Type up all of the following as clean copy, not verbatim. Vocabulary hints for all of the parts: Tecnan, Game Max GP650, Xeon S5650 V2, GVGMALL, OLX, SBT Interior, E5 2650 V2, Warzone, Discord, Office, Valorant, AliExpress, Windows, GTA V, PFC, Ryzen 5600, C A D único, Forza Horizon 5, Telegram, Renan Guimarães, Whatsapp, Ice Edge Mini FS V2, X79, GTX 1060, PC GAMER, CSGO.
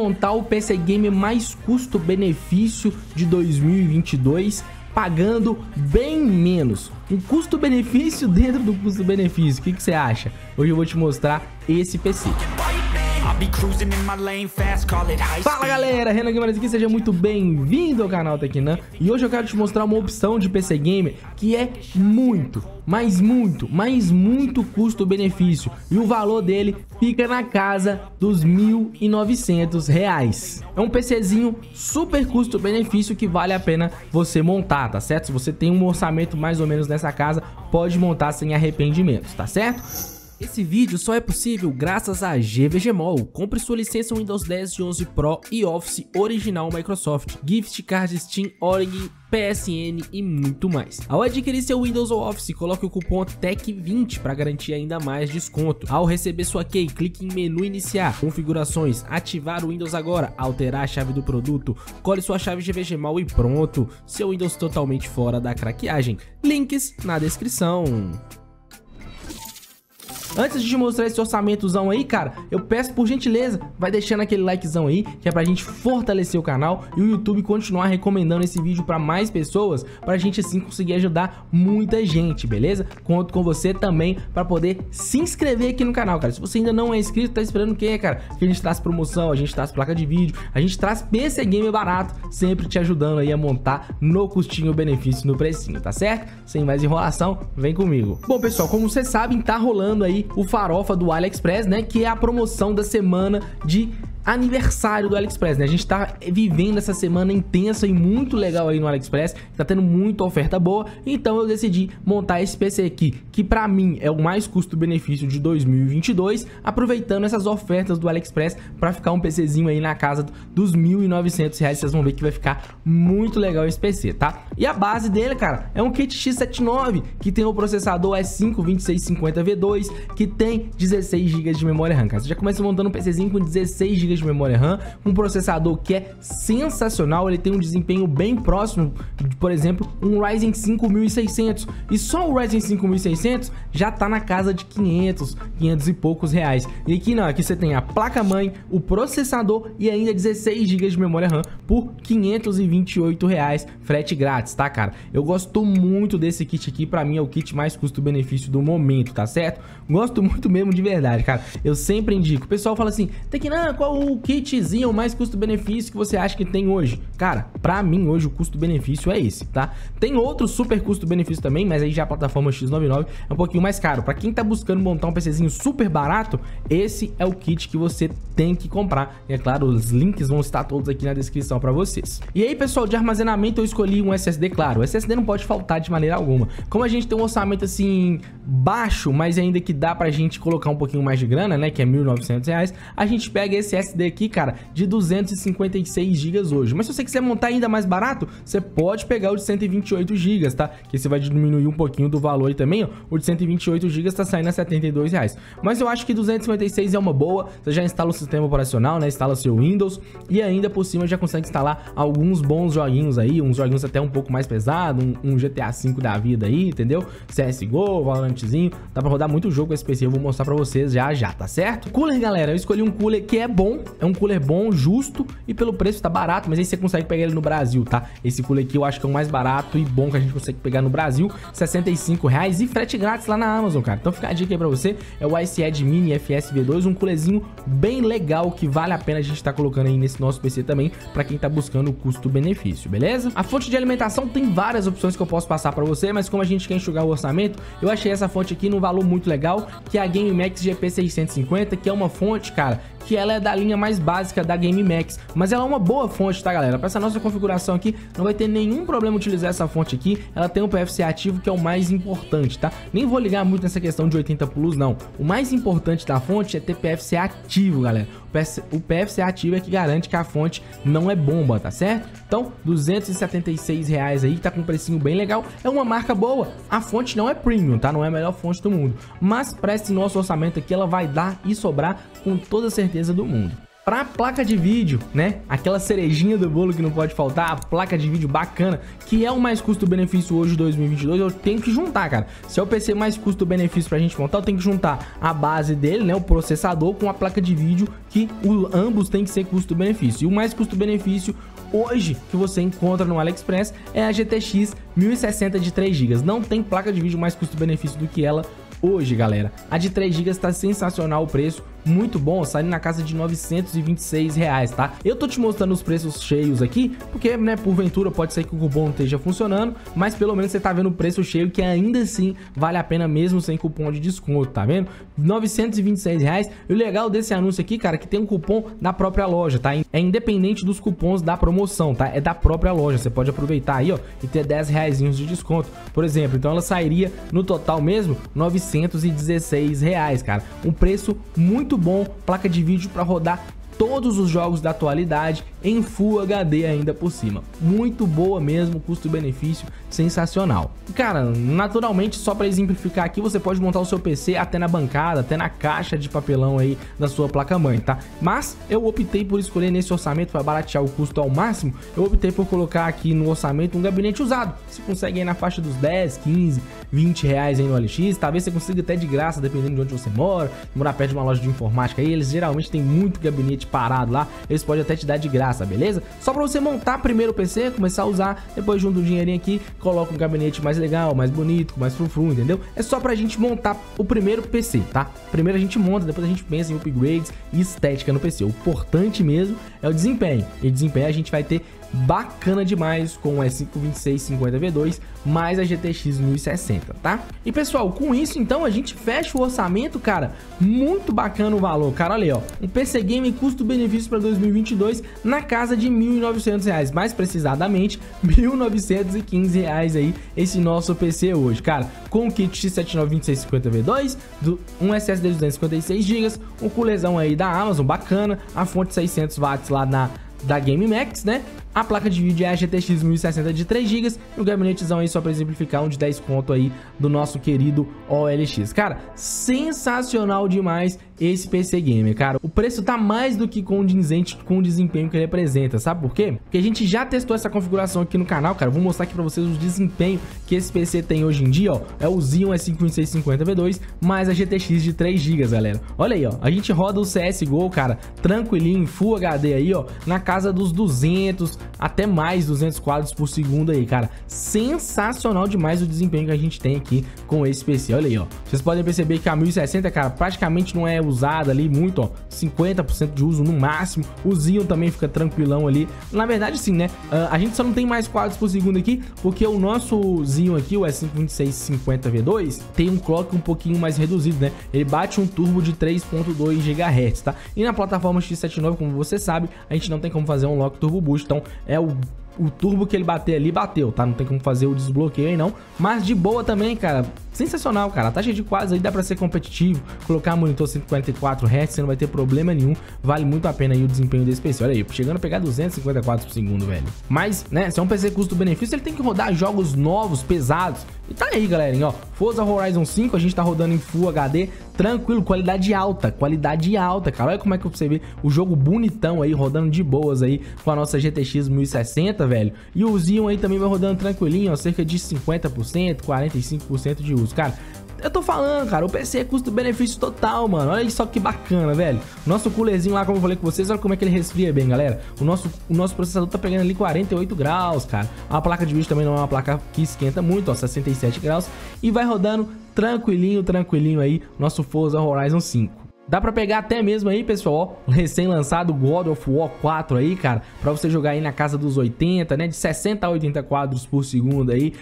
montar o PC game mais custo-benefício de 2022, pagando bem menos. Um custo-benefício dentro do custo-benefício. O que você acha? Hoje eu vou te mostrar esse PC. Fala galera, Renan Guimarães aqui, seja muito bem-vindo ao canal Tecnan. E hoje eu quero te mostrar uma opção de PC Gamer que é muito, mas muito, mas muito custo-benefício. E o valor dele fica na casa dos R$ 1.900. É um PCzinho super custo-benefício que vale a pena você montar, tá certo? Se você tem um orçamento mais ou menos nessa casa, pode montar sem arrependimentos, tá certo? Esse vídeo só é possível graças a GVGMALL. Compre sua licença Windows 10 de 11 Pro e Office original Microsoft, Gift Card Steam, Origin, PSN e muito mais. Ao adquirir seu Windows ou Office, coloque o cupom TEC20 para garantir ainda mais desconto. Ao receber sua key, clique em menu iniciar, configurações, ativar o Windows agora, alterar a chave do produto, cole sua chave GVGMALL e pronto, seu Windows totalmente fora da craqueagem. Links na descrição. Antes de te mostrar esse orçamentozão aí, cara, eu peço por gentileza, vai deixando aquele likezão aí, que é pra gente fortalecer o canal e o YouTube continuar recomendando esse vídeo pra mais pessoas, pra gente assim conseguir ajudar muita gente, beleza? Conto com você também pra poder se inscrever aqui no canal, cara. Se você ainda não é inscrito, tá esperando o quê, cara? Que a gente traz promoção, a gente traz placa de vídeo, a gente traz PC Game barato, sempre te ajudando aí a montar no custinho, benefício, no precinho, tá certo? Sem mais enrolação, vem comigo. Bom, pessoal, como vocês sabem, tá rolando aí o farofa do AliExpress, né, que é a promoção da semana de aniversário do AliExpress, né? A gente tá vivendo essa semana intensa e muito legal aí no AliExpress, tá tendo muita oferta boa, então eu decidi montar esse PC aqui, que pra mim é o mais custo-benefício de 2022, aproveitando essas ofertas do AliExpress pra ficar um PCzinho aí na casa dos R$ 1.900, vocês vão ver que vai ficar muito legal esse PC, tá? E a base dele, cara, é um kit X79, que tem o processador E5 2650 V2, que tem 16 GB de memória RAM, cara. Você já começa montando um PCzinho com 16 GB de memória RAM, um processador que é sensacional, ele tem um desempenho bem próximo de, por exemplo, um Ryzen 5600, e só o Ryzen 5600 já tá na casa de 500 e poucos reais, e aqui não, aqui você tem a placa-mãe, o processador e ainda 16 GB de memória RAM por R$ 528, frete grátis, tá, cara? Eu gosto muito desse kit aqui, pra mim é o kit mais custo-benefício do momento, tá certo? Gosto muito mesmo, de verdade, cara, eu sempre indico. O pessoal fala assim, Tecnan, qual o kitzinho mais custo-benefício que você acha que tem hoje? Cara, pra mim hoje o custo-benefício é esse, tá? Tem outro super custo-benefício também, mas aí já a plataforma X99 é um pouquinho mais caro. Pra quem tá buscando montar um PCzinho super barato, esse é o kit que você tem que comprar. E é claro, os links vão estar todos aqui na descrição pra vocês. E aí, pessoal, de armazenamento eu escolhi um SSD, claro. O SSD não pode faltar de maneira alguma. Como a gente tem um orçamento assim baixo, mas ainda que dá pra gente colocar um pouquinho mais de grana, né, que é R$ 1.900, a gente pega esse SSD aqui, cara, de 256 GB hoje. Mas se você quiser montar ainda mais barato, você pode pegar o de 128 GB, tá? Que você vai diminuir um pouquinho do valor aí também, ó. O de 128 GB tá saindo a R$ 72. Mas eu acho que 256 é uma boa. Você já instala o sistema operacional, né? Instala o seu Windows e ainda por cima já consegue instalar alguns bons joguinhos aí, uns joguinhos até um pouco mais pesados, um GTA V da vida aí, entendeu? CSGO, Valorantzinho, dá pra rodar muito jogo esse PC, eu vou mostrar pra vocês já já, tá certo? Cooler, galera, eu escolhi um cooler que é bom, é um cooler bom, justo, e pelo preço tá barato, mas aí você consegue pegar ele no Brasil, tá? Esse cooler aqui eu acho que é o mais barato e bom que a gente consegue pegar no Brasil, R$ 65 e frete grátis lá na Amazon, cara. Então fica a dica aí pra você, é o Ice Edge Mini FS V2, um coolerzinho bem legal que vale a pena a gente tá colocando aí nesse nosso PC também, pra quem tá buscando o custo-benefício, beleza? A fonte de alimentação tem várias opções que eu posso passar pra você, mas como a gente quer enxugar o orçamento, eu achei essa fonte aqui num valor muito legal, que é a Game Max GP650, que é uma fonte, cara, que ela é da linha mais básica da Game Max, mas ela é uma boa fonte, tá, galera? Para essa nossa configuração aqui, não vai ter nenhum problema utilizar essa fonte aqui, ela tem um PFC ativo, que é o mais importante, tá? Nem vou ligar muito nessa questão de 80 plus, não. O mais importante da fonte é ter PFC ativo, galera. O PFC ativo é que garante que a fonte não é bomba, tá certo? Então, R$ 276 aí, tá com um precinho bem legal, é uma marca boa, a fonte não é premium, tá? Não é a melhor fonte do mundo, mas para esse nosso orçamento aqui, ela vai dar e sobrar com toda certeza do mundo. Para a placa de vídeo, né? Aquela cerejinha do bolo que não pode faltar, a placa de vídeo bacana, que é o mais custo-benefício hoje de 2022, eu tenho que juntar, cara. Se é o PC mais custo-benefício pra gente montar, eu tenho que juntar a base dele, né? O processador com a placa de vídeo, que ambos tem que ser custo-benefício. E o mais custo-benefício hoje que você encontra no AliExpress é a GTX 1060 de 3 GB. Não tem placa de vídeo mais custo-benefício do que ela hoje, galera. A de 3 GB tá sensacional o preço, muito bom, sai na casa de R$926, tá? Eu tô te mostrando os preços cheios aqui, porque, né, porventura pode ser que o cupom não esteja funcionando, mas pelo menos você tá vendo o preço cheio, que ainda assim vale a pena mesmo sem cupom de desconto, tá vendo? R$926, e o legal desse anúncio aqui, cara, é que tem um cupom da própria loja, tá? É independente dos cupons da promoção, tá? É da própria loja, você pode aproveitar aí, ó, e ter R$10 de desconto, por exemplo. Então ela sairia no total mesmo R$916, cara. Um preço muito bom, placa de vídeo para rodar todos os jogos da atualidade em Full HD ainda por cima. Muito boa mesmo, custo-benefício sensacional. Cara, naturalmente, só para exemplificar aqui, você pode montar o seu PC até na bancada, até na caixa de papelão aí da sua placa-mãe, tá? Mas eu optei por escolher nesse orçamento, para baratear o custo ao máximo, eu optei por colocar aqui no orçamento um gabinete usado. Você consegue aí na faixa dos 10, 15, R$20 aí no OLX, talvez você consiga até de graça, dependendo de onde você mora. Morar perto de uma loja de informática aí, eles geralmente têm muito gabinete parado lá, eles podem até te dar de graça, beleza? Só pra você montar primeiro o PC, começar a usar, depois junta um dinheirinho aqui, coloca um gabinete mais legal, mais bonito, mais frufru, entendeu? É só pra gente montar o primeiro PC, tá? Primeiro a gente monta, depois a gente pensa em upgrades e estética no PC. O importante mesmo é o desempenho, e desempenho a gente vai ter bacana demais com o E5 2650 V2 mais a GTX 1060, tá? E pessoal, com isso então a gente fecha o orçamento, cara. Muito bacana o valor, cara. Olha aí, ó, um PC Game custo-benefício para 2022 na casa de R$1.900, mais precisamente R$1.915 aí esse nosso PC hoje, cara. Com o kit X79 2650 V2, um SSD de 256 GB, um coolezão aí da Amazon, bacana, a fonte 600 watts lá da Game Max, né? A placa de vídeo é a GTX 1060 de 3 GB e o gabinetezão aí só para exemplificar, um de 10 conto aí do nosso querido OLX. Cara, sensacional demais esse PC Gamer, cara. O preço tá mais do que condizente com o desempenho que ele apresenta, sabe por quê? Porque a gente já testou essa configuração aqui no canal, cara. Vou mostrar aqui para vocês o desempenho que esse PC tem hoje em dia, ó. É o Xeon S5650 V2 mais a GTX de 3 GB, galera. Olha aí, ó. A gente roda o CSGO, cara, tranquilinho, Full HD aí, ó, na casa dos 200 até mais 200 quadros por segundo aí, cara. Sensacional demais o desempenho que a gente tem aqui com esse PC. Olha aí, ó. Vocês podem perceber que a 1060, cara, praticamente não é usada ali muito, ó. 50% de uso no máximo. O Xeon também fica tranquilão ali. Na verdade, sim, né? A gente só não tem mais quadros por segundo aqui, porque o nosso Xeon aqui, o S5 2650 V2, tem um clock um pouquinho mais reduzido, né? Ele bate um turbo de 3.2 GHz, tá? E na plataforma X79, como você sabe, a gente não tem como fazer um lock turbo boost, então é o turbo que ele bater ali, bateu, tá? Não tem como fazer o desbloqueio aí não, mas de boa também, cara. Sensacional, cara. A taxa de quadros aí dá pra ser competitivo, colocar monitor 144 Hz, você não vai ter problema nenhum. Vale muito a pena aí o desempenho desse PC. Olha aí, chegando a pegar 250 quadros por segundo, velho. Mas, né, se é um PC custo-benefício, ele tem que rodar jogos novos, pesados. E tá aí, galerinha, ó. Forza Horizon 5, a gente tá rodando em Full HD, tranquilo, qualidade alta, cara. Olha como é que você vê o jogo bonitão aí, rodando de boas aí com a nossa GTX 1060, velho. E o Xeon aí também vai rodando tranquilinho, ó, cerca de 50%, 45% de uso, cara. Eu tô falando, cara, o PC é custo-benefício total, mano. Olha só que bacana, velho. Nosso coolerzinho lá, como eu falei com vocês, olha como é que ele resfria bem, galera. O nosso processador tá pegando ali 48 graus, cara. A placa de vídeo também não é uma placa que esquenta muito, ó, 67 graus. E vai rodando tranquilinho, tranquilinho aí, nosso Forza Horizon 5. Dá pra pegar até mesmo aí, pessoal, ó, recém-lançado God of War 4 aí, cara, pra você jogar aí na casa dos 80, né, de 60 a 80 quadros por segundo aí.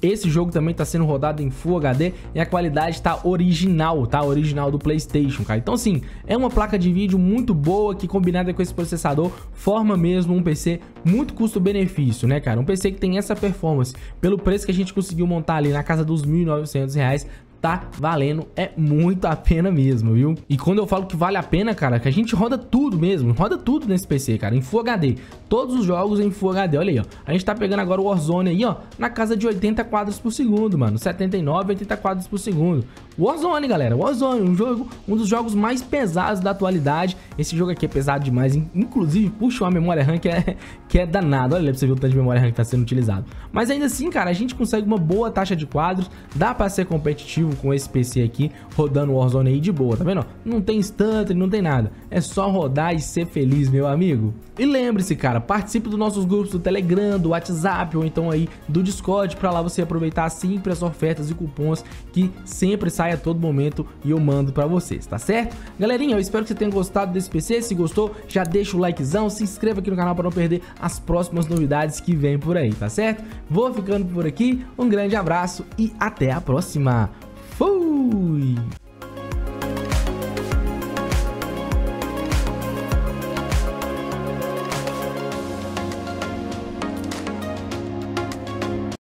Esse jogo também tá sendo rodado em Full HD e a qualidade tá original, tá? Original do PlayStation, cara. Então, sim, é uma placa de vídeo muito boa que, combinada com esse processador, forma mesmo um PC muito custo-benefício, né, cara? Um PC que tem essa performance, pelo preço que a gente conseguiu montar ali na casa dos R$1.900, tá valendo, é muito a pena mesmo, viu? E quando eu falo que vale a pena, cara, que a gente roda tudo mesmo, roda tudo nesse PC, cara, em Full HD, todos os jogos em Full HD. Olha aí, ó, a gente tá pegando agora o Warzone aí, ó, na casa de 80 quadros por segundo, mano, 79, 80 quadros por segundo. Warzone, galera. Warzone, um dos jogos mais pesados da atualidade. Esse jogo aqui é pesado demais, inclusive puxa uma memória RAM que é danado. Olha pra você ver o tanto de memória RAM que tá sendo utilizado. Mas ainda assim, cara, a gente consegue uma boa taxa de quadros, dá pra ser competitivo com esse PC aqui, rodando Warzone aí de boa, tá vendo? Não tem stutter, não tem nada, é só rodar e ser feliz, meu amigo. E lembre-se, cara, participe dos nossos grupos do Telegram, do WhatsApp ou então aí do Discord, pra lá você aproveitar sempre as ofertas e cupons que sempre saem a todo momento e eu mando pra vocês, tá certo? Galerinha, eu espero que você tenha gostado desse PC, se gostou, já deixa o likezão, se inscreva aqui no canal pra não perder as próximas novidades que vem por aí, tá certo? Vou ficando por aqui, um grande abraço e até a próxima! Fui!